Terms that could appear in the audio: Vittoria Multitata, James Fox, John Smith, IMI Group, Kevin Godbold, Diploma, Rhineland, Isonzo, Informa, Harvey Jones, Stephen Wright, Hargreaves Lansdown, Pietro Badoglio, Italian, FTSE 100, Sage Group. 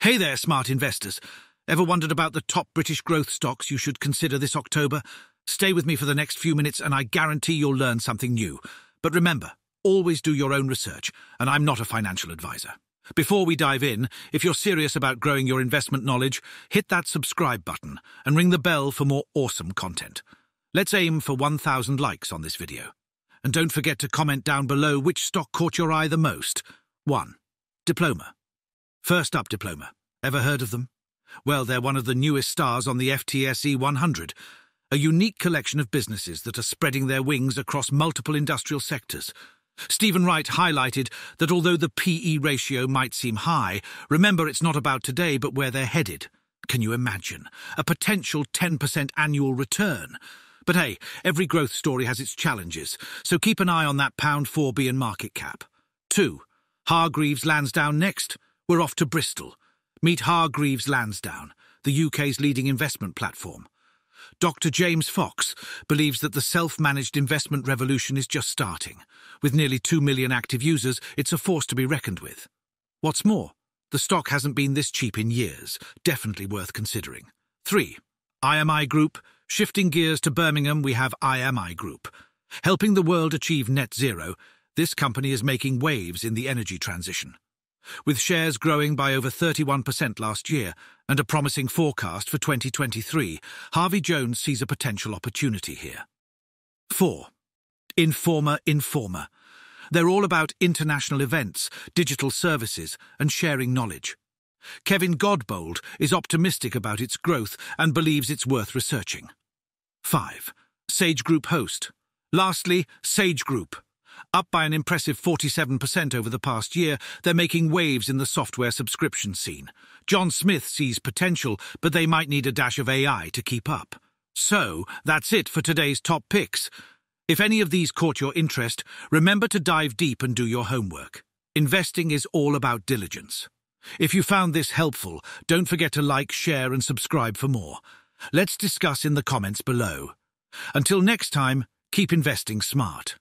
Hey there, smart investors. Ever wondered about the top British growth stocks you should consider this October? Stay with me for the next few minutes and I guarantee you'll learn something new. But remember, always do your own research, and I'm not a financial advisor. Before we dive in, if you're serious about growing your investment knowledge, hit that subscribe button and ring the bell for more awesome content. Let's aim for 1,000 likes on this video. And don't forget to comment down below which stock caught your eye the most. 1. Diploma. First up, Diploma. Ever heard of them? Well, they're one of the newest stars on the FTSE 100, a unique collection of businesses that are spreading their wings across multiple industrial sectors. Stephen Wright highlighted that although the PE ratio might seem high, remember it's not about today but where they're headed. Can you imagine? A potential 10% annual return. But hey, every growth story has its challenges, so keep an eye on that £4 billion market cap. 2. Hargreaves Lansdown next. We're off to Bristol. Meet Hargreaves Lansdown, the UK's leading investment platform. Dr. James Fox believes that the self-managed investment revolution is just starting. With nearly 2 million active users, it's a force to be reckoned with. What's more, the stock hasn't been this cheap in years. Definitely worth considering. 3. IMI Group. Shifting gears to Birmingham, we have IMI Group. Helping the world achieve net zero, this company is making waves in the energy transition, with shares growing by over 31% last year and a promising forecast for 2023, Harvey Jones sees a potential opportunity here. 4. Informa. They're all about international events, digital services, and sharing knowledge. Kevin Godbold is optimistic about its growth and believes it's worth researching. 5. Sage Group host. Lastly, Sage Group. Up by an impressive 47% over the past year, they're making waves in the software subscription scene. John Smith sees potential, but they might need a dash of AI to keep up. So, that's it for today's top picks. If any of these caught your interest, remember to dive deep and do your homework. Investing is all about diligence. If you found this helpful, don't forget to like, share, and subscribe for more. Let's discuss in the comments below. Until next time, keep investing smart.